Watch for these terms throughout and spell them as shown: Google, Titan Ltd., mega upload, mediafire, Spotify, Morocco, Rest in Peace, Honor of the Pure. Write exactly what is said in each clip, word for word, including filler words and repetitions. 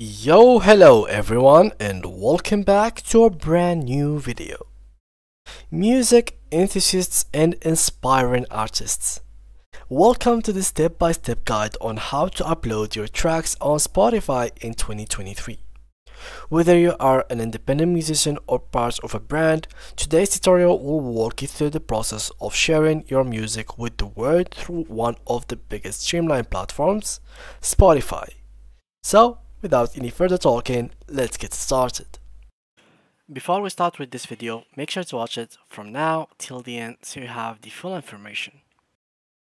Yo, hello everyone, and welcome back to a brand new video. Music enthusiasts and inspiring artists, welcome to the step-by-step guide on how to upload your tracks on Spotify in twenty twenty-three. Whether you are an independent musician or part of a brand, today's tutorial will walk you through the process of sharing your music with the world through one of the biggest streamlined platforms, Spotify. So, without any further talking, let's get started. Before we start with this video, make sure to watch it from now till the end so you have the full information.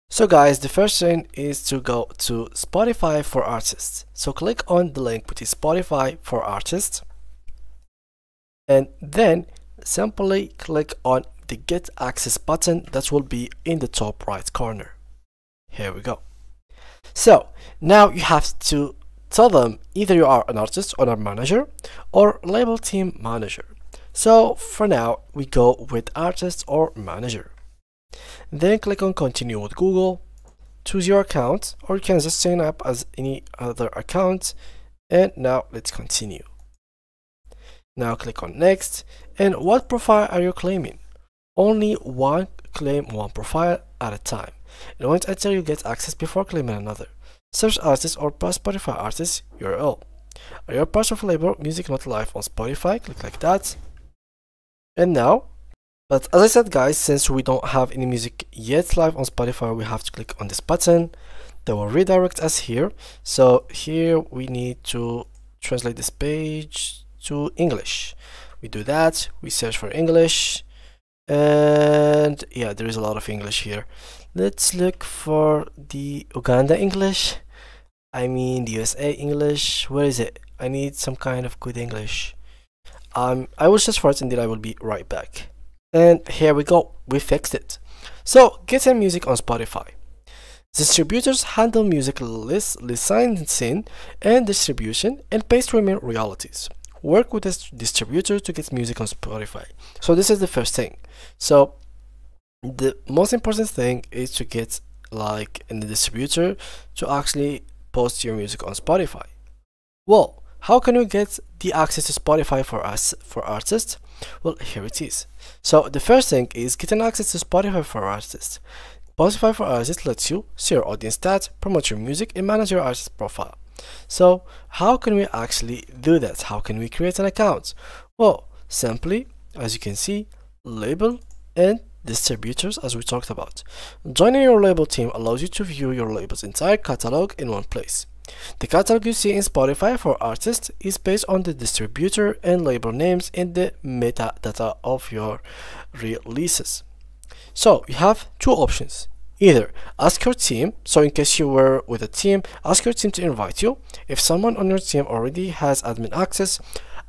So guys, the first thing is to go to Spotify for Artists. So click on the link which is Spotify for Artists, and then simply click on the Get Access button that will be in the top right corner. Here we go. So now you have to tell them either you are an artist or a manager or label team manager. So for now we go with artist or manager. Then click on continue with Google, choose your account, or you can just sign up as any other account. And now let's continue. Now click on next. And what profile are you claiming? Only one, claim one profile at a time. And wait until you get access before claiming another. Search artist or Spotify artist U R L. Are you part of label Music Not Live on Spotify? Click like that. And now, but as I said guys, since we don't have any music yet live on Spotify, we have to click on this button that will redirect us here. So here we need to translate this page to English. We do that, we search for English, and yeah, there is a lot of English here. Let's look for the Uganda English. I mean the U S A English. Where is it? I need some kind of good English. Um, I will search for it and then I will be right back. And here we go. We fixed it. So getting music on Spotify. Distributors handle music licensing and distribution and pay streaming royalties. Work with a distributor to get music on Spotify. So this is the first thing. So the most important thing is to get like in the distributor to actually post your music on Spotify. Well, how can we get the access to Spotify for us for artists? Well, here it is. So the first thing is getting access to Spotify for artists. Spotify for artists lets you see your audience stats, promote your music, and manage your artist profile. So how can we actually do that? How can we create an account? Well, simply, as you can see, label and distributors, as we talked about. Joining your label team allows you to view your label's entire catalog in one place. The catalog you see in Spotify for Artists is based on the distributor and label names and the metadata of your releases. So you have two options. Either ask your team, so in case you were with a team, ask your team to invite you. If someone on your team already has admin access,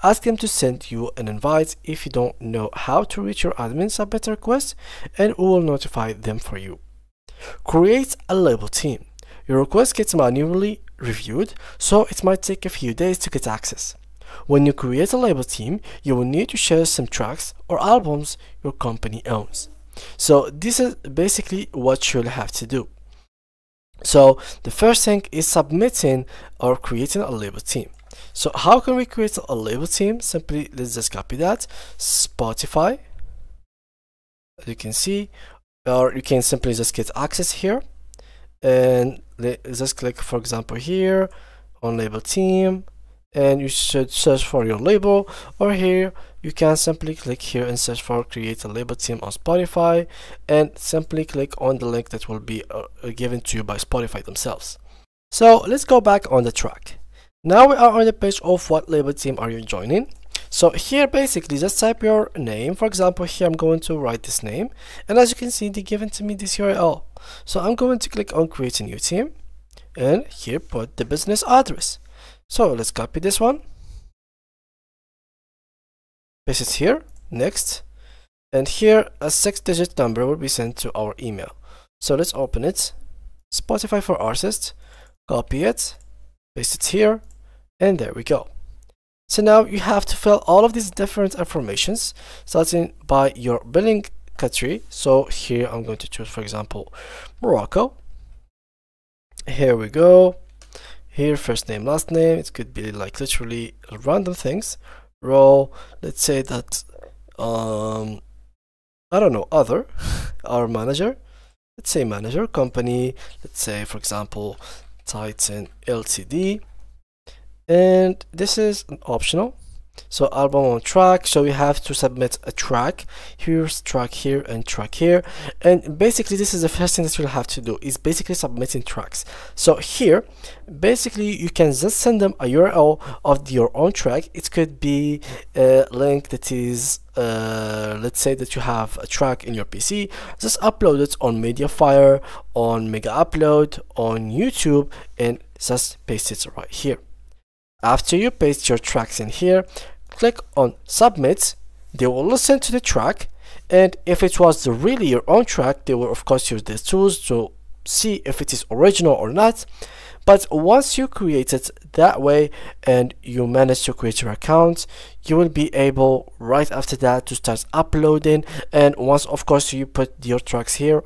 ask them to send you an invite. If you don't know how to reach your admin, submit a request and we will notify them for you. Create a label team. Your request gets manually reviewed, so it might take a few days to get access. When you create a label team, you will need to share some tracks or albums your company owns. So this is basically what you'll have to do. So the first thing is submitting or creating a label team. So how can we create a label team? Simply, let's just copy that. Spotify, as you can see, or you can simply just get access here. And let's just click, for example, here on label team. And you should search for your label, or here you can simply click here and search for create a label team on Spotify and simply click on the link that will be uh, given to you by Spotify themselves. So let's go back on the track. Now we are on the page of what label team are you joining. So here basically just type your name. For example, here I'm going to write this name, and as you can see they given to me this U R L. So I'm going to click on create a new team and here put the business address. So let's copy this one, paste it here, next, and here a six digit number will be sent to our email. So let's open it, Spotify for Artists, copy it, paste it here, and there we go. So now you have to fill all of these different informations, starting by your billing country. So here I'm going to choose, for example, Morocco. Here we go. here, first name, last name. It could be like literally random things. Row, let's say that um I don't know, other, our manager, let's say manager. Company, let's say for example Titan Limited. And this is optional. So album on track, so we have to submit a track. Here's track here and track here. And basically this is the first thing that you'll have to do, is basically submitting tracks. So here basically you can just send them a U R L of your own track. It could be a link that is uh, let's say that you have a track in your P C, just upload it on Mediafire, on Mega Upload, on YouTube, and just paste it right here. After you paste your tracks in here, click on submit. They will listen to the track, and if it was really your own track, they will of course use these tools to see if it is original or not. But once you create it that way and you manage to create your account, you will be able right after that to start uploading. And once of course you put your tracks here,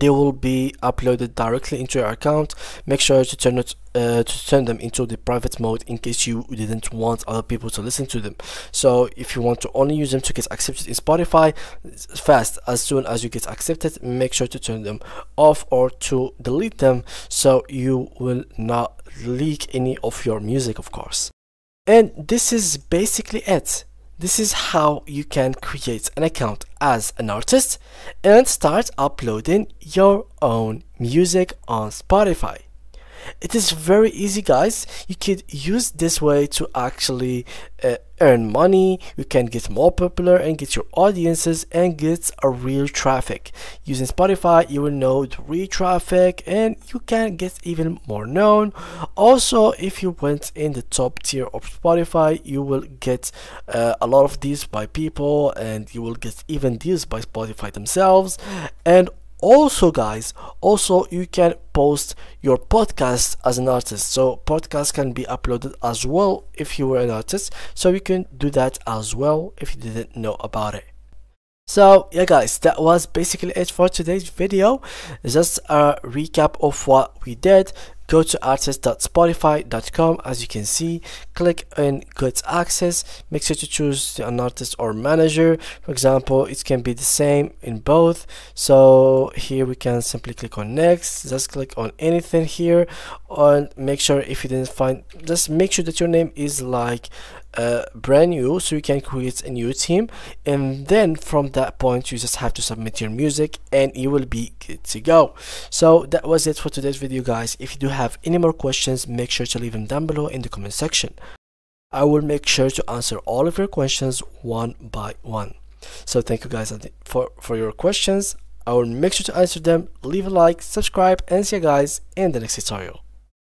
they will be uploaded directly into your account. Make sure to turn it uh, to turn them into the private mode in case you didn't want other people to listen to them. So if you want to only use them to get accepted in Spotify, fast, as soon as you get accepted, make sure to turn them off or to delete them, so you will not leak any of your music, of course. And this is basically it. This is how you can create an account as an artist and start uploading your own music on Spotify. It is very easy, guys. You could use this way to actually uh, earn money. You can get more popular and get your audiences and get a real traffic. Using Spotify, you will know the real traffic and you can get even more known. Also, if you went in the top tier of Spotify, you will get uh, a lot of deals by people, and you will get even deals by Spotify themselves. And also guys, also you can post your podcast as an artist, so podcasts can be uploaded as well if you were an artist, so you can do that as well if you didn't know about it. So yeah guys, that was basically it for today's video. Just a recap of what we did. Go to artist dot spotify dot com, as you can see, click on get access. Make sure to choose an artist or manager. For example, it can be the same in both. So here we can simply click on next, just click on anything here, and make sure if you didn't find, just make sure that your name is like uh, brand new, so you can create a new team. And then from that point you just have to submit your music and you will be good to go. So that was it for today's video guys. If you do have have any more questions, make sure to leave them down below in the comment section. I will make sure to answer all of your questions one by one. So thank you guys for, for your questions. I will make sure to answer them. Leave a like, subscribe, and see you guys in the next tutorial.